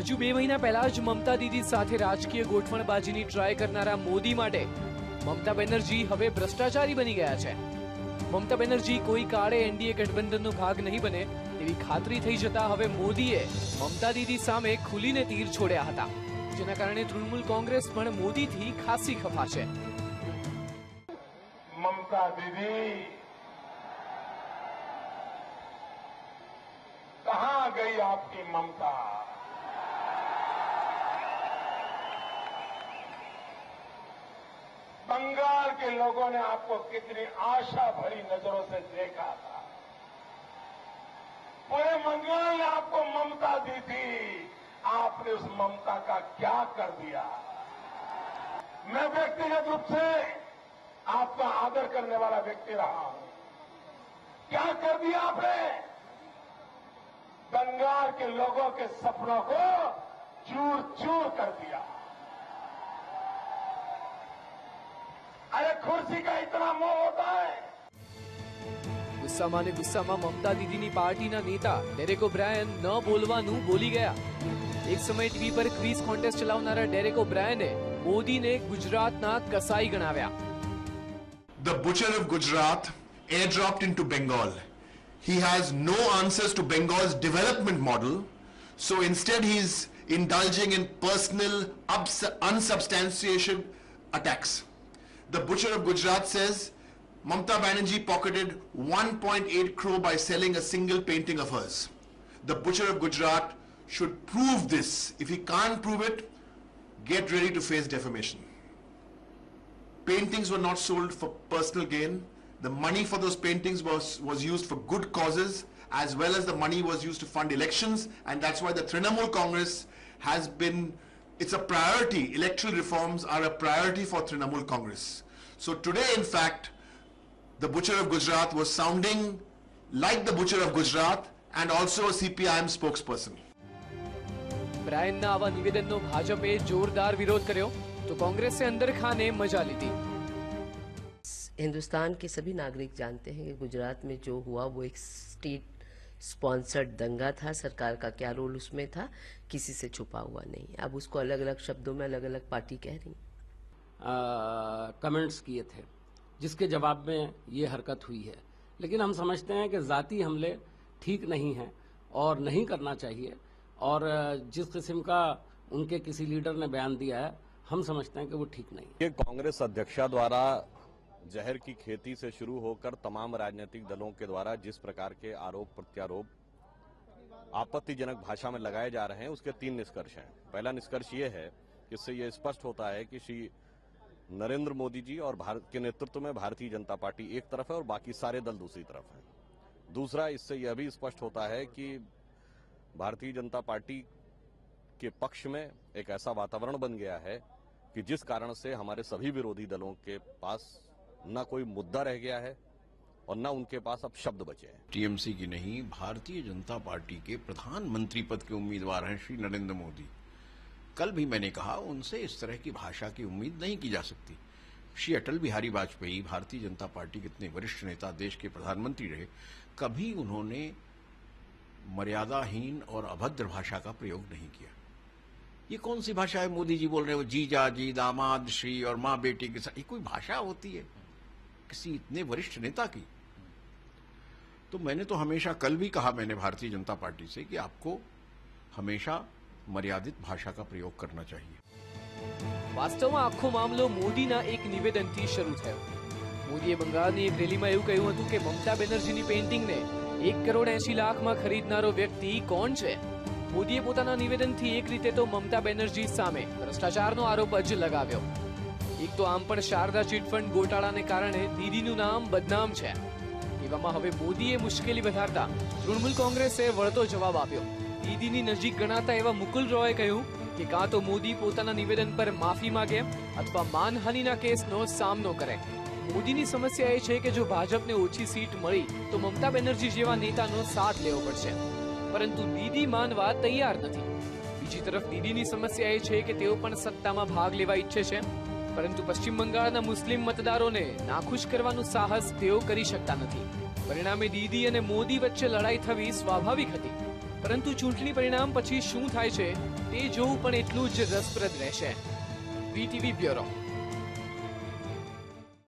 હજુ 2 મહિના પહેલા જ મમતા દીદી સાથે રાજકીય ગોઠવણબાજીની ટ્રાય કરનારા મોદી માટે મમતા બેનર્જી હવે ભ્રષ્ટાચારી બની ગયા છે। મમતા બેનર્જી કોઈ કાળે એનડીએ ગઠબંધનનો ભાગ નહીં બને તેવી ખાતરી થઈ જતા હવે મોદીએ મમતા દીદી સામે ખુલીને તીર છોડ્યા હતા, જેના કારણે તૃણમૂલ કોંગ્રેસ પણ મોદીથી ખાસી ખફા છે। મમતા દીદી कहां गई आपकी ममता? बंगाल के लोगों ने आपको कितनी आशा भरी नजरों से देखा था, पूरे बंगाल ने आपको ममता दी थी, आपने उस ममता का क्या कर दिया? मैं व्यक्तिगत रूप से आपका आदर करने वाला व्यक्ति रहा हूं, क्या कर दिया आपने? बंगाल के लोगों के सपनों को चूर चूर कर दिया। अरे कुर्सी का इतना मोह होता है। गुस्सा में ममता दीदी की पार्टी ना नेता डेरेक ओब्रायन न बोलवानू बोली गया। एक समय टीवी पर क्विज कॉन्टेस्ट चलावनारा डेरेक ओब्रायने मोदी ने गुजरात ना कसाई गणाव्या। The butcher of Gujarat airdropped into Bengal. He has no answers to Bengal's development model, so instead he is indulging in personal unsubstantiated attacks. The butcher of Gujarat says Mamata Banerjee pocketed 1.8 crore by selling a single painting of hers. The butcher of Gujarat should prove this. If he can't prove it, get ready to face defamation. Paintings were not sold for personal gain. The money for those paintings was used for good causes, as well as the money was used to fund elections, and that's why the Trinamool Congress has been, it's a priority. Electoral reforms are a priority for Trinamool Congress. So today, in fact, the butcher of Gujarat was sounding like the butcher of Gujarat and also a CPIM spokesperson. Brian na ava nivedanno bhajape zordar virodh karyo to Congress se andar khane maza lidi. Hindustan के सभी नागरिक जानते हैं कि गुजरात में जो हुआ वो एक स्टेट स्पॉन्सर्ड दंगा था। सरकार का क्या रोल उसमें था किसी से छुपा हुआ नहीं। अब उसको अलग अलग शब्दों में अलग अलग पार्टी कह रही कमेंट्स किए थे, जिसके जवाब में ये हरकत हुई है। लेकिन हम समझते हैं कि जाती हमले ठीक नहीं हैं और नहीं करना चाहिए, और जिस किस्म का उनके किसी लीडर ने बयान दिया है हम समझते हैं कि वो ठीक नहीं है। कांग्रेस अध्यक्षा द्वारा जहर की खेती से शुरू होकर तमाम राजनीतिक दलों के द्वारा जिस प्रकार के आरोप प्रत्यारोप आपत्तिजनक भाषा में लगाए जा रहे हैं, उसके 3 निष्कर्ष हैं। पहला निष्कर्ष ये है कि इससे ये स्पष्ट होता है कि श्री नरेंद्र मोदी जी और भारत के नेतृत्व में भारतीय जनता पार्टी एक तरफ है और बाकी सारे दल दूसरी तरफ हैं। दूसरा, इससे यह भी स्पष्ट होता है कि भारतीय जनता पार्टी के पक्ष में एक ऐसा वातावरण बन गया है कि जिस कारण से हमारे सभी विरोधी दलों के पास ना कोई मुद्दा रह गया है और ना उनके पास अब शब्द बचे हैं। टीएमसी की नहीं, भारतीय जनता पार्टी के प्रधानमंत्री पद के उम्मीदवार हैं श्री नरेंद्र मोदी। कल भी मैंने कहा उनसे इस तरह की भाषा की उम्मीद नहीं की जा सकती। श्री अटल बिहारी वाजपेयी भारतीय जनता पार्टी के इतने वरिष्ठ नेता, देश के प्रधानमंत्री रहे, कभी उन्होंने मर्यादाहीन और अभद्र भाषा का प्रयोग नहीं किया। ये कौन सी भाषा है? मोदी जी बोल रहे हो जीजा, जी, दामाद, श्री और माँ बेटी के साथ, ये कोई भाषा होती है किसी इतने वरिष्ठ नेता की? तो मैंने तो हमेशा, कल भी कहा मैंने भारतीय जनता पार्टी से कि आपको हमेशा मर्यादित भाषा का प्रयोग करना चाहिए। वास्तव में आखो मामलो मोदी ना एक निवेदन थी शुरू थयो। मोदीए बंगाल की एक रैली में एवं कह્યું હતું કે મમતા બેનર્જીની પેઇન્ટિંગ ने 1 करोड़ 80 लाख में खरीदनारो व्यक्ति कौन है? મોદીએ પોતાના નિવેદનથી એક રીતે તો મમતા બેનર્જી સામે ભ્રષ્ટાચારનો આરોપ જ લગાવ્યો। એક તો આમ પણ શારદા ચીટફંડ ગોટાળાને કારણે દીદીનું નામ બદનામ છે, એવામાં હવે મોદીએ મુશ્કેલી વધારતા તૃણમૂલ કોંગ્રેસે વળતો જવાબ આપ્યો। દીદીની નજીક ગણાતા એવા મુકુલ રોયે કહ્યું કે કાં તો મોદી પોતાના નિવેદન પર માફી માગે અથવા માનહાનિના કેસનો સામનો કરે। મોદીની સમસ્યા એ છે કે જો ભાજપને ઓછી સીટ મળી તો મમતા બેનર્જી જેવા નેતાનો સાથ લેવો પડશે, परंतु दीदी मानवा तैयार नहीं। बीजी तरफ दीदीनी समस्या ए छे के तेओ पण सत्ता में भाग लेवा इच्छे छे, परंतु पश्चिम बंगाळना मुस्लिम मतदारों ने नाखुश करवानुं साहस तेओ करी शकता नहीं। परिणामे दीदी और मोदी वच्चे लड़ाई थवी स्वाभाविक हती। परंतु चूंटणी परिणाम पछी शुं थाय छे ते जोवुं पण એટલું જ રસપ્રદ રહેશે। VTV bureau.